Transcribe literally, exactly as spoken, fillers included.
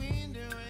window.